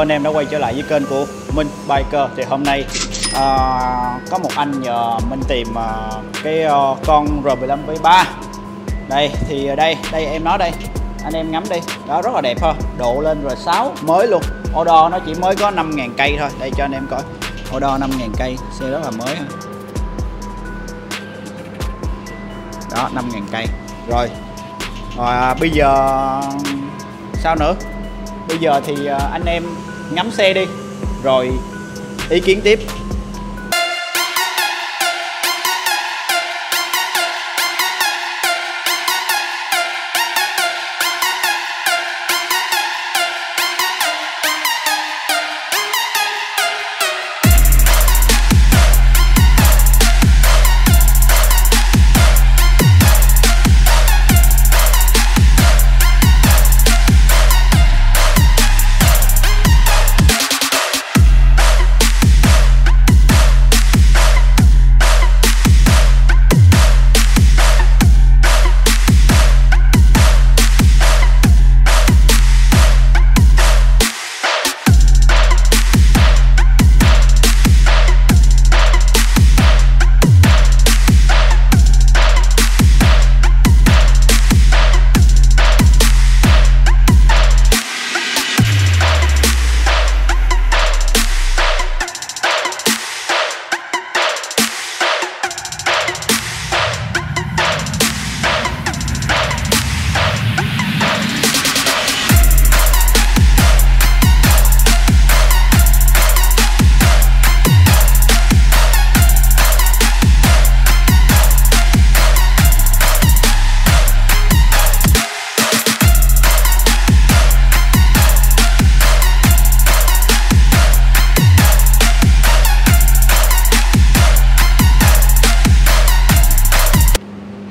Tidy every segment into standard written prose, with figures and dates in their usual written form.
Anh em đã quay trở lại với kênh của Minh Biker. Thì hôm nay có một anh nhờ mình tìm cái con R15 V3. Đây thì đây em nói đây, anh em ngắm đi. Đó, rất là đẹp ha. Độ lên R6 mới luôn. Odor nó chỉ mới có 5.000 cây thôi. Đây cho anh em coi. Odor 5.000 cây, xe rất là mới ha. Đó, 5.000 cây. Rồi. Bây giờ sao nữa? Bây giờ thì anh em ngắm xe đi, rồi ý kiến tiếp.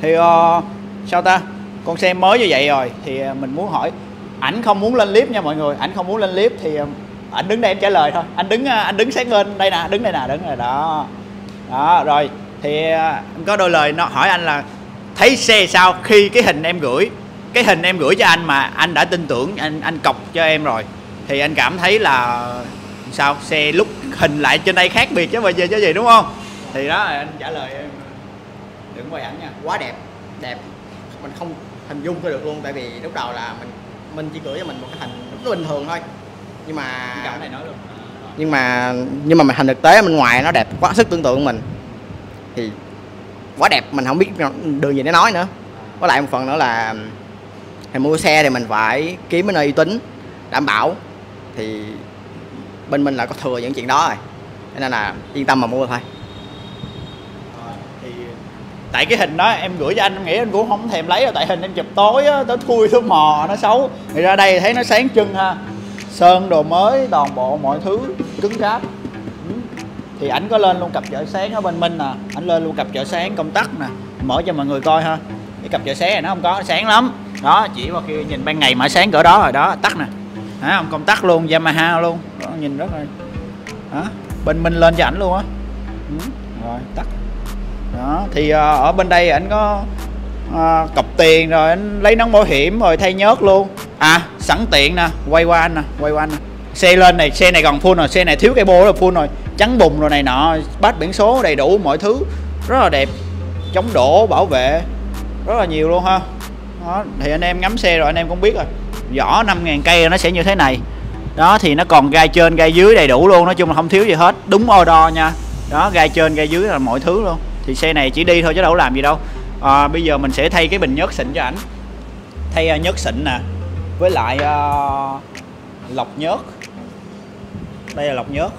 Thì sao ta, con xe mới như vậy rồi thì mình muốn hỏi, ảnh không muốn lên clip nha mọi người, ảnh không muốn lên clip thì ảnh đứng đây em trả lời thôi. Anh đứng sát bên đây nè, đứng đây nè, đứng rồi đó. Đó rồi thì em có đôi lời nó hỏi anh là thấy xe sao khi cái hình em gửi cho anh mà anh đã tin tưởng, anh cọc cho em rồi thì anh cảm thấy là sao, xe lúc hình lại trên đây khác biệt chứ bây giờ chứ gì, đúng không? Thì đó anh trả lời em. Đừng quay ảnh nha, quá đẹp, đẹp mình không hình dung thôi được luôn, tại vì lúc đầu là mình chỉ gửi cho mình một cái hình rất bình thường thôi, nhưng mà cái này nói luôn. Nhưng mà mình hình thực tế bên ngoài nó đẹp quá sức tưởng tượng của mình, thì quá đẹp, mình không biết đường gì để nói nữa. Với lại một phần nữa là mình mua xe thì mình phải kiếm cái nơi uy tín đảm bảo, thì bên mình là có thừa những chuyện đó rồi, nên là yên tâm mà mua thôi. Tại cái hình đó em gửi cho anh, em nghĩ anh cũng không thèm lấy đâu, tại hình em chụp tối á, tối thui tối mò nó xấu. Thì ra đây thấy nó sáng trưng ha, sơn đồ mới toàn bộ mọi thứ cứng cáp. Thì ảnh có lên luôn cặp chợ sáng ở bên Minh nè, ảnh lên luôn cặp chợ sáng công tắc nè, mở cho mọi người coi ha. Cái cặp chợ sáng này nó không có, nó sáng lắm đó, chỉ qua kia nhìn ban ngày mà sáng cỡ đó rồi đó, tắt nè, hả không, công tắc luôn, Yamaha luôn đó, nhìn rất là hả, bên Minh lên cho ảnh luôn á. Rồi tắt đó thì ở bên đây ảnh có cọc tiền rồi anh lấy nón bảo hiểm rồi thay nhớt luôn. À sẵn tiện nè, quay qua anh nè, quay qua anh nè. Xe lên này, xe này còn full rồi, xe này thiếu cái bô là full rồi, trắng bùng rồi này nọ, bát biển số đầy đủ mọi thứ, rất là đẹp, chống đổ bảo vệ rất là nhiều luôn ha. Đó, thì anh em ngắm xe rồi anh em cũng biết rồi, vỏ 5.000 cây nó sẽ như thế này đó, thì nó còn gai trên gai dưới đầy đủ luôn, nói chung là không thiếu gì hết, đúng order nha. Đó, gai trên gai dưới là mọi thứ luôn. Thì xe này chỉ đi thôi chứ đâu có làm gì đâu. Bây giờ mình sẽ thay cái bình nhớt xịn cho ảnh, thay nhớt xịn nè, với lại lọc nhớt. Đây là lọc nhớt.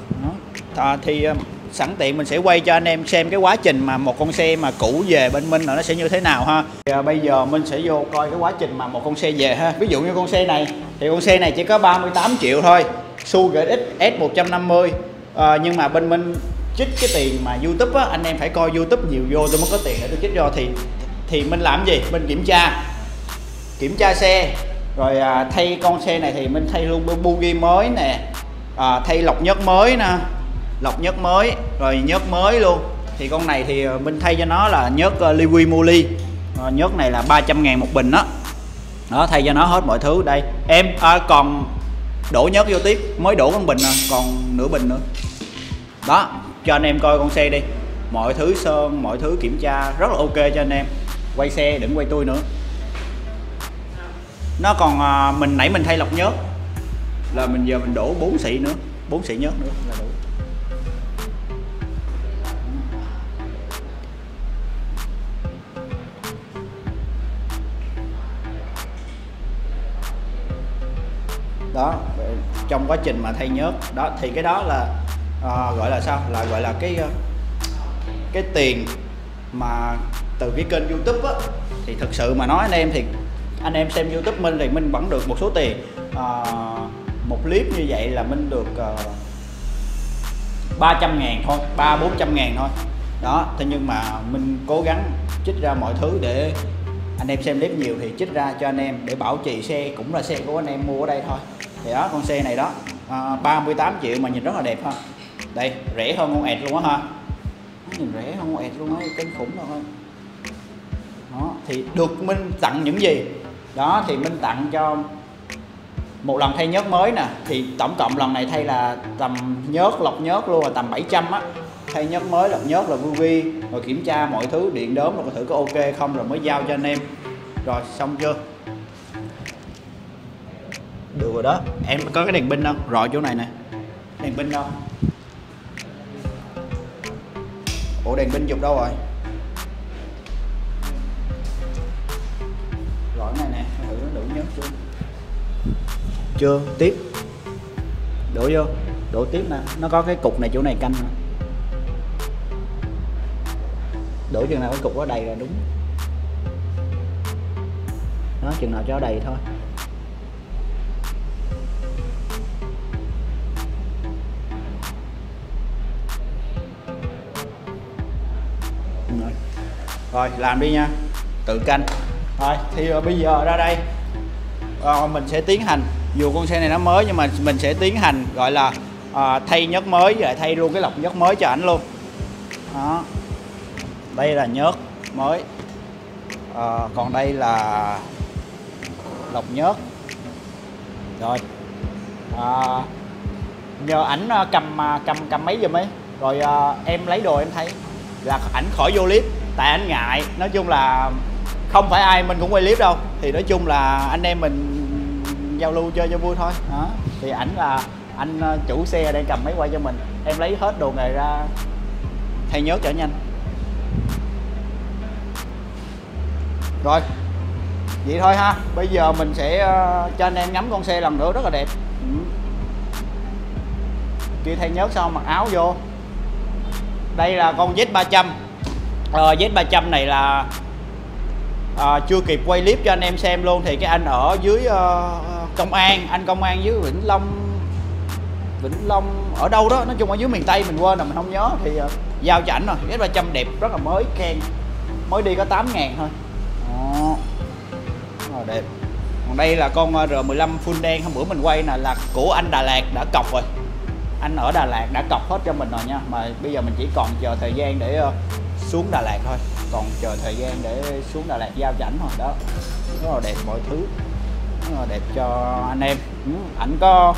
Thì sẵn tiện mình sẽ quay cho anh em xem cái quá trình mà một con xe mà cũ về bên Minh là nó sẽ như thế nào ha. Thì, bây giờ mình sẽ vô coi cái quá trình mà một con xe về ha. Ví dụ như con xe này, thì con xe này chỉ có 38 triệu thôi, Suzuki XS 150. Nhưng mà bên Minh chích cái tiền mà YouTube á, anh em phải coi YouTube nhiều vô tôi mới có tiền để tôi chích vô. Thì mình làm gì, mình kiểm tra xe rồi thay con xe này thì mình thay luôn bugi mới nè, thay lọc nhớt mới nè, lọc nhớt mới rồi nhớt mới luôn. Thì con này thì mình thay cho nó là nhớt Liqui Moly, nhớt này là 300.000 một bình đó. Đó, thay cho nó hết mọi thứ. Đây em còn đổ nhớt vô tiếp, mới đổ con bình à, còn nửa bình nữa. Đó, cho anh em coi con xe đi. Mọi thứ sơn, mọi thứ kiểm tra rất là ok cho anh em. Quay xe đừng quay tôi nữa. Nó còn mình nãy mình thay lọc nhớt là mình giờ mình đổ 4 xị nữa, 4 xị nhớt nữa là đủ. Đó, trong quá trình mà thay nhớt đó thì cái đó là gọi là sao, là gọi là cái tiền mà từ cái kênh YouTube á, thì thực sự mà nói anh em, thì anh em xem YouTube Minh thì Minh vẫn được một số tiền. Một clip như vậy là Minh được 300.000 thôi, 300-400.000 thôi đó. Thế nhưng mà Minh cố gắng chích ra mọi thứ để anh em xem clip nhiều thì chích ra cho anh em, để bảo trì xe cũng là xe của anh em mua ở đây thôi. Thì đó, con xe này đó 38 triệu mà nhìn rất là đẹp ha. Đây, rẻ hơn con ẹt luôn á ha. Nhìn rẻ hơn con ẹt luôn á, kinh khủng luôn á. Đó, thì được Minh tặng những gì? Đó thì Minh tặng cho một lần thay nhớt mới nè, thì tổng cộng lần này thay là tầm nhớt, lọc nhớt luôn là tầm 700 á. Thay nhớt mới, lọc nhớt là vui vi, rồi kiểm tra mọi thứ, điện đốm rồi thử có ok không rồi mới giao cho anh em. Rồi xong chưa? Được rồi đó. Em có cái đèn pin không? Rồi chỗ này nè. Đèn pin đâu? Ủa đèn pin chụp đâu rồi? Rồi này nè, thử nó đủ nhớt chưa? Chưa, tiếp. Đổ vô, đổ tiếp nè. Nó có cái cục này, chỗ này canh nè. Đổ chừng nào cái cục đó đầy là đúng. Nó chừng nào cho đầy thôi. Rồi làm đi nha, tự canh. Rồi thì bây giờ ra đây mình sẽ tiến hành, dù con xe này nó mới nhưng mà mình sẽ tiến hành gọi là thay nhớt mới, lại thay luôn cái lọc nhớt mới cho ảnh luôn. Đó, đây là nhớt mới, còn đây là lọc nhớt. Rồi nhờ ảnh cầm máy giùm ấy, rồi em lấy đồ em thấy là ảnh khỏi vô clip, tại ảnh ngại. Nói chung là không phải ai mình cũng quay clip đâu, thì nói chung là anh em mình giao lưu chơi cho vui thôi. Đó, thì ảnh là anh chủ xe đang cầm máy quay cho mình, em lấy hết đồ nghề ra thay nhớt cho nhanh. Rồi vậy thôi ha, bây giờ mình sẽ cho anh em ngắm con xe lần nữa, rất là đẹp. Kia thay nhớt xong mặc áo vô. Đây là con Z300. Z300 này là chưa kịp quay clip cho anh em xem luôn, thì cái anh ở dưới công an dưới Vĩnh Long ở đâu đó, nói chung ở dưới miền Tây mình quên rồi, mình không nhớ, thì giao cho ảnh rồi. Z300 đẹp, rất là mới khen, mới đi có 8.000 thôi. Rồi đẹp. Còn đây là con R15 full đen hôm bữa mình quay nè, là của anh Đà Lạt đã cọc rồi. Anh ở Đà Lạt đã cọc hết cho mình rồi nha, mà bây giờ mình chỉ còn chờ thời gian để xuống Đà Lạt thôi, còn chờ thời gian để xuống Đà Lạt giao cho ảnh thôi. Đó, rất là đẹp mọi thứ, rất là đẹp cho anh em. Ảnh có,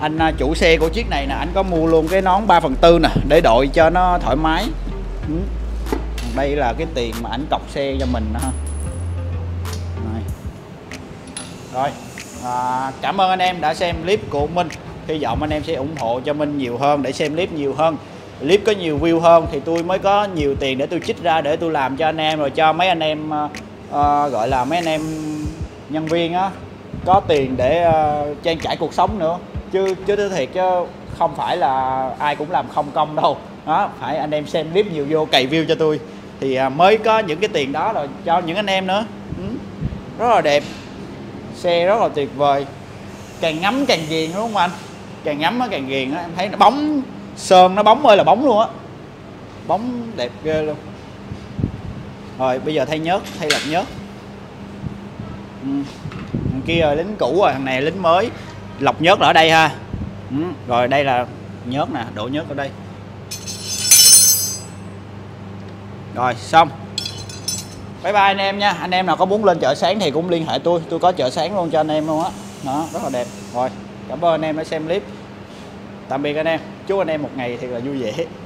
anh chủ xe của chiếc này nè, ảnh có mua luôn cái nón 3/4 nè để đội cho nó thoải mái. Đây là cái tiền mà ảnh cọc xe cho mình ha. Rồi cảm ơn anh em đã xem clip của Minh. Hy vọng anh em sẽ ủng hộ cho Minh nhiều hơn, để xem clip nhiều hơn, clip có nhiều view hơn thì tôi mới có nhiều tiền để tôi chích ra để tôi làm cho anh em, rồi cho mấy anh em gọi là mấy anh em nhân viên á có tiền để trang trải cuộc sống nữa. Chứ tôi thiệt chứ không phải là ai cũng làm không công đâu. Đó, phải anh em xem clip nhiều vô, cày view cho tôi thì mới có những cái tiền đó rồi cho những anh em nữa. Rất là đẹp, xe rất là tuyệt vời, càng ngắm càng ghiền đúng không anh? Càng ngắm nó càng ghiền á, em thấy nó bóng, sơn nó bóng ơi là bóng luôn á, bóng đẹp ghê luôn. Rồi bây giờ thay nhớt, thay lọc nhớt. Thằng kia rồi lính cũ rồi, thằng này lính mới. Lọc nhớt là ở đây ha. Rồi đây là nhớt nè, đổ nhớt ở đây. Rồi xong. Bye bye anh em nha. Anh em nào có muốn lên chợ sáng thì cũng liên hệ tôi có chợ sáng luôn cho anh em luôn á. Đó, rất là đẹp. Rồi, cảm ơn anh em đã xem clip. Tạm biệt anh em, chúc anh em một ngày thật là vui vẻ.